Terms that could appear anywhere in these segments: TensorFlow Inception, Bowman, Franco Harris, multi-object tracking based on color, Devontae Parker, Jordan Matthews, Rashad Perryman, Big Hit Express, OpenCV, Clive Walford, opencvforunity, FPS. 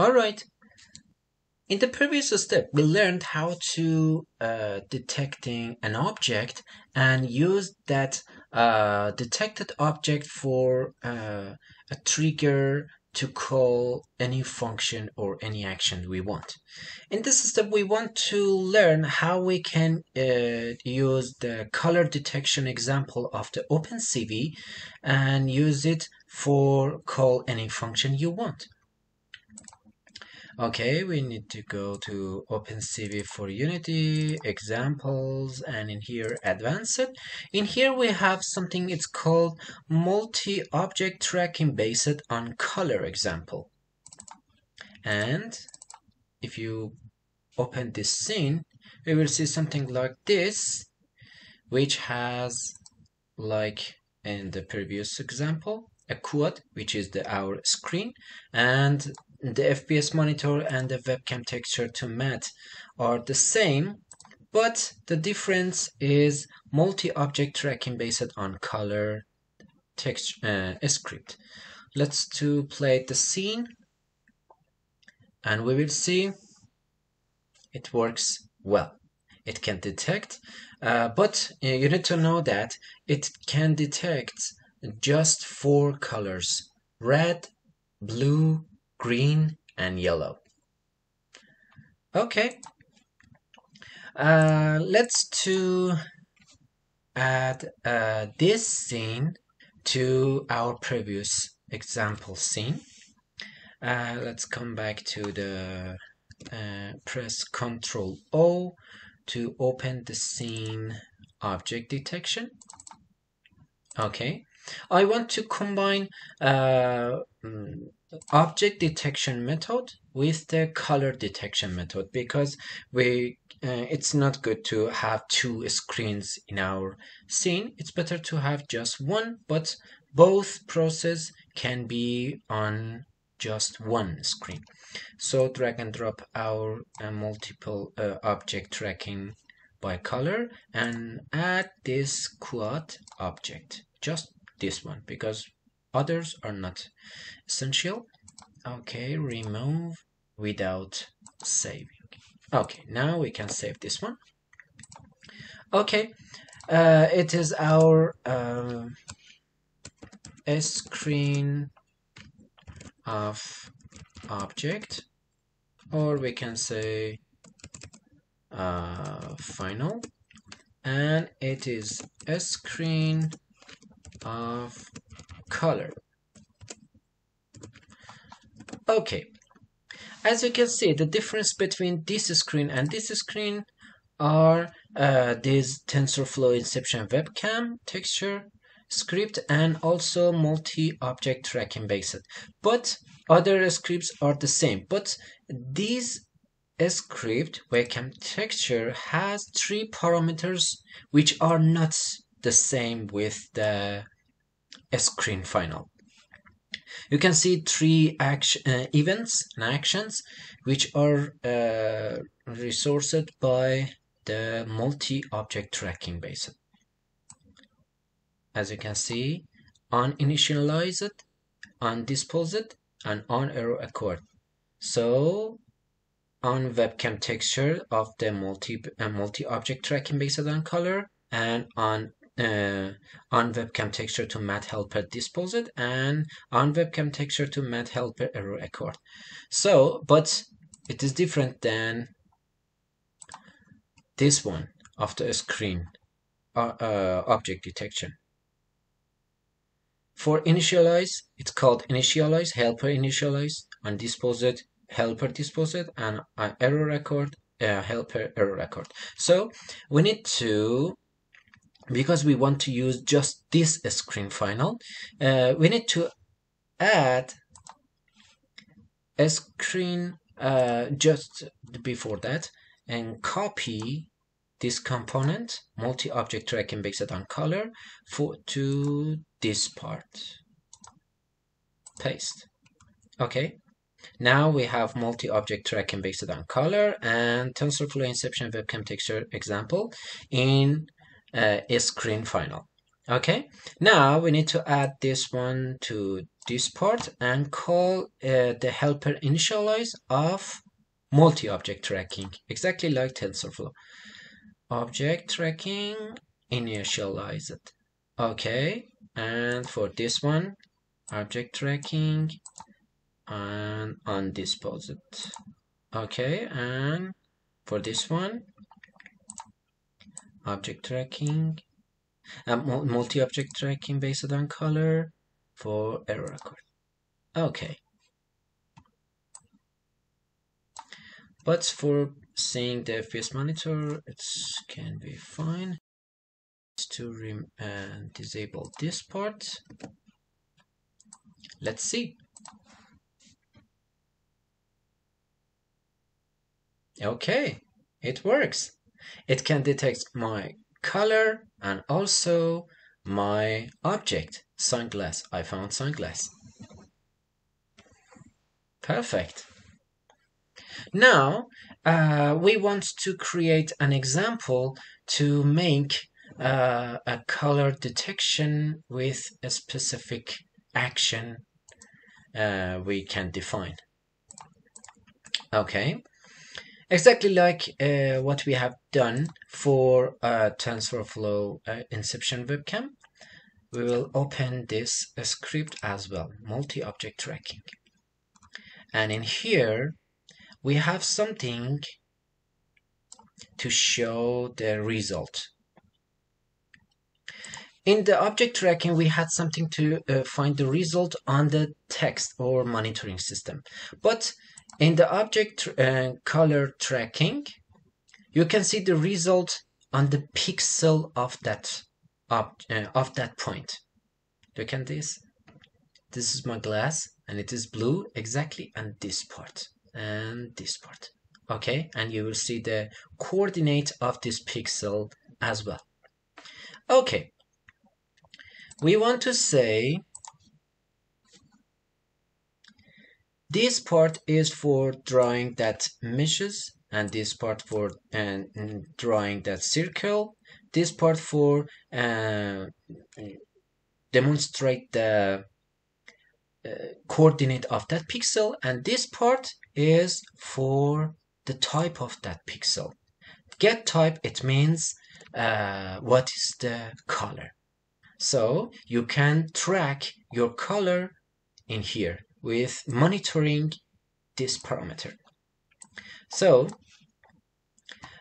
Alright, in the previous step we learned how to detecting an object and use that detected object for a trigger to call any function or any action we want. In this step we want to learn how we can use the color detection example of the OpenCV and use it for call any function you want. Okay, we need to go to opencv for unity, examples, and in here advanced. In here we have something, it's called multi-object tracking based on color example. And if you open this scene, we will see something like this, which has, like in the previous example, a quad, which is our screen, and the FPS monitor and the webcam texture to mat are the same, but the difference is multi-object tracking based on color texture script. Let's to play the scene and we will see it works well. It can detect, but you need to know that it can detect just 4 colors: red, blue, green and yellow. Okay, let's to add this scene to our previous example scene. Let's come back to the press Ctrl O to open the scene object detection. Okay, I want to combine object detection method with the color detection method, because we it's not good to have 2 screens in our scene. It's better to have just 1, but both process can be on just 1 screen. So drag and drop our multiple object tracking by color and add this quad object, just this one, because others are not essential. Okay, remove without saving. Okay, now we can save this one. Okay, it is our screen of object, or we can say final, and it is a screen of color. Okay, as you can see, the difference between this screen and this screen are this TensorFlow Inception webcam texture script and also multi-object tracking based, but other scripts are the same. But these script webcam texture has 3 parameters which are not the same with the screen final. You can see 3 events and actions which are resourced by the multi-object tracking basis. As you can see, uninitialized, undisposed, and onArrowAccord. So on webcam texture of the multi-object tracking based on color, and on webcam texture to mat helper disposed, and on webcam texture to mat helper arrow accord. So, but it is different than this one of the screen object detection. For initialize, it's called initialize, helper initialize, on disposed, helper disposed, and on error record, helper error record. So we need to, because we want to use just this screen final, we need to add a screen just before that and copy this component multi-object tracking based on color to this part, paste. Okay, now we have multi-object tracking based on color and TensorFlow Inception webcam texture example in a screen final. Okay, now we need to add this one to this part and call the helper initialize of multi-object tracking, exactly like TensorFlow. Object tracking initialize it. Okay, and for this one, object tracking and undispose it. Okay, and for this one, object tracking and multi-object tracking based on color for error code. Okay, but for seeing the FPS monitor, it can be fine. To disable this part. Let's see. Okay, it works. It can detect my color and also my object, sunglass. I found sunglass. Perfect. Now we want to create an example to make a color detection with a specific action we can define. Okay, exactly like what we have done for TensorFlow Inception webcam, we will open this script as well, multi-object tracking. And in here, we have something to show the result. In the object tracking, we had something to find the result on the text or monitoring system. But in the object color tracking, you can see the result on the pixel of that point. Look at this. This is my glass, and it is blue exactly on this part and this part. Okay, and you will see the coordinate of this pixel as well. Okay. We want to say this part is for drawing that meshes, and this part for drawing that circle, this part for demonstrate the coordinate of that pixel, and this part is for the type of that pixel. Get type, it means what is the color. So you can track your color in here with monitoring this parameter. So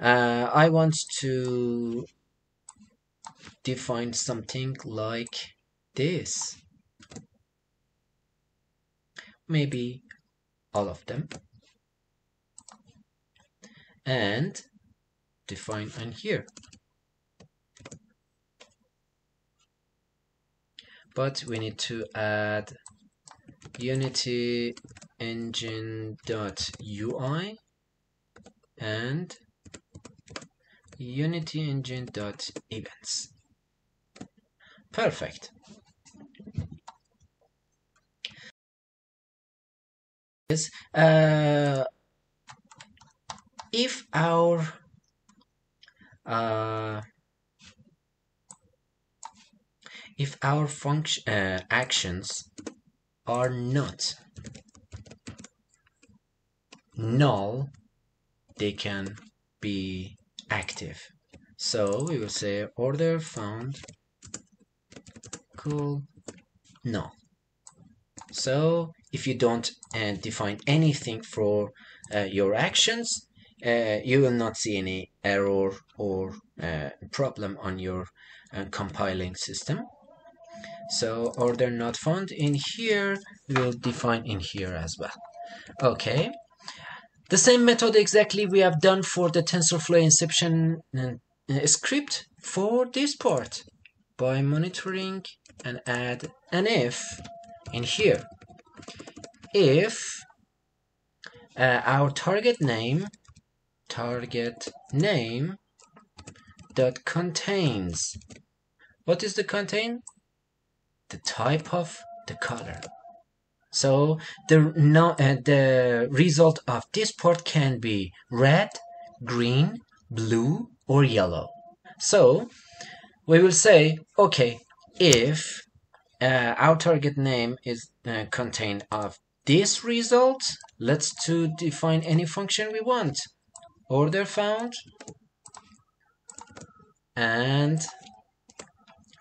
I want to define something like this. Maybe all of them. And define on here. But we need to add unity engine.ui and unity engine.events. Perfect. If our function actions are not null, they can be active. So we will say order found equal null. So if you don't define anything for your actions, you will not see any error or problem on your compiling system. So order not found in here will define in here as well. Okay, the same method exactly we have done for the TensorFlow Inception script for this part by monitoring and add an if in here. If our target name dot contains, what is the contain? The type of the color. So the result of this part can be red, green, blue, or yellow. So we will say, okay, if our target name is contained of this result. Let's to define any function we want. Order found, and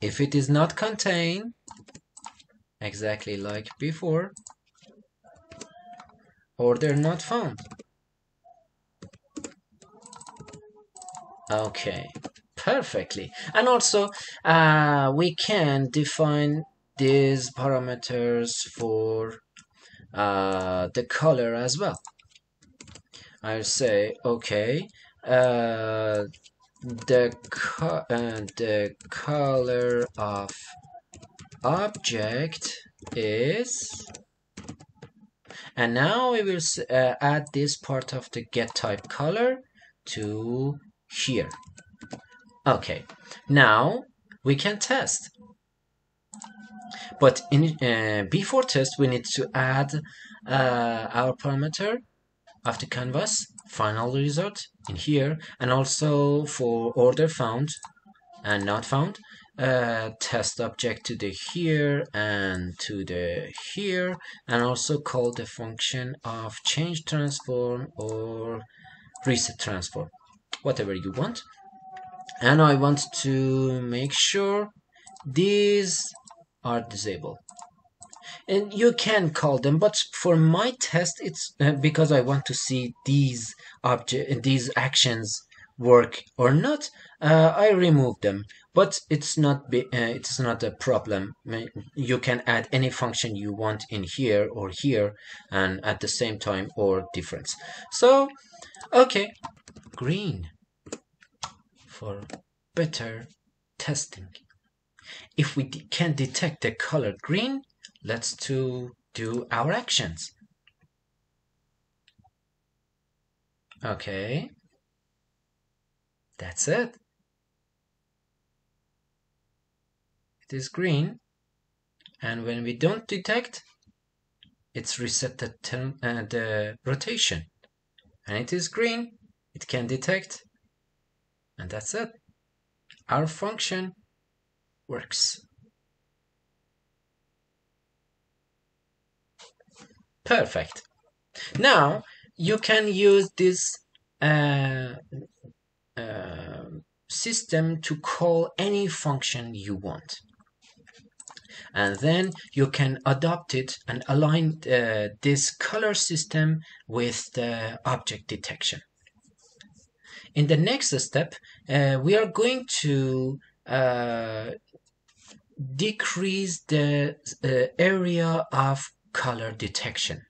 if it is not contained, exactly like before, order not found. Okay, perfectly. And also we can define these parameters for the color as well. I'll say okay, the color of object is, and now we will add this part of the get type color to here. Okay, now we can test, but in before test we need to add our parameter of the canvas final result in here, and also for order found and not found, test object to the here and to the here, and also call the function of change transform or reset transform, whatever you want. And I want to make sure these are disabled, and you can call them, but for my test it's because I want to see these object, these actions work or not, I remove them, but it's not a problem. You can add any function you want in here or here, and at the same time or difference. So okay, green for better testing. If we can detect the color green, let's to do our actions. Okay, that's it. It is green, and when we don't detect, it's reset the rotation, and it is green. It can detect, and that's it. Our function works. Perfect. Now you can use this system to call any function you want, and then you can adopt it and align this color system with the object detection. In the next step, we are going to decrease the area of color detection.